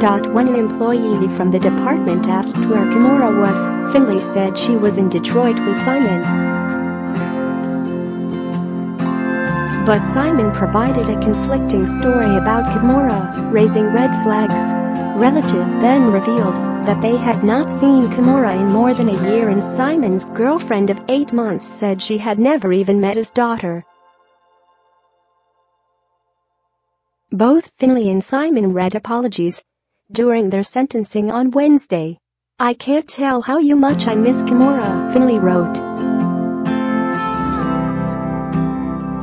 One employee from the department asked where Kimora was. Finley said she was in Detroit with Simon. But Simon provided a conflicting story about Kimora, raising red flags. Relatives then revealed that they had not seen Kimora in more than a year, and Simon's girlfriend of 8 months said she had never even met his daughter. Both Finley and Simon read apologies during their sentencing on Wednesday. "I can't tell how much I miss Kimora," Finley wrote.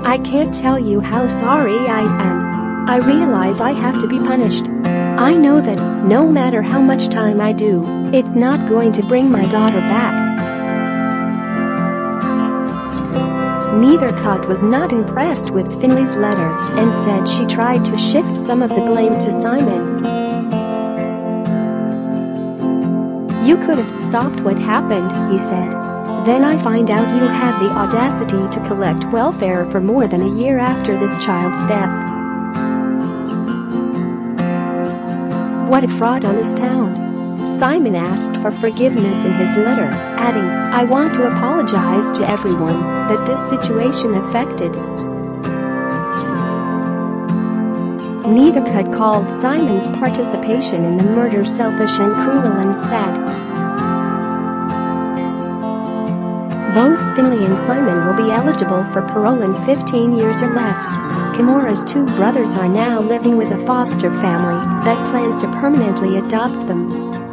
"I can't tell you how sorry I am. I realize I have to be punished. I know that, no matter how much time I do, it's not going to bring my daughter back." Neithercut was not impressed with Finley's letter and said she tried to shift some of the blame to Simon. "You could have stopped what happened," he said. "Then I find out you had the audacity to collect welfare for more than a year after this child's death. What a fraud on this town." Simon asked for forgiveness in his letter, adding, "I want to apologize to everyone that this situation affected." Neithercut called Simon's participation in the murder selfish and cruel and sad. Both Finley and Simon will be eligible for parole in 15 years or less. Kimora's two brothers are now living with a foster family that plans to permanently adopt them.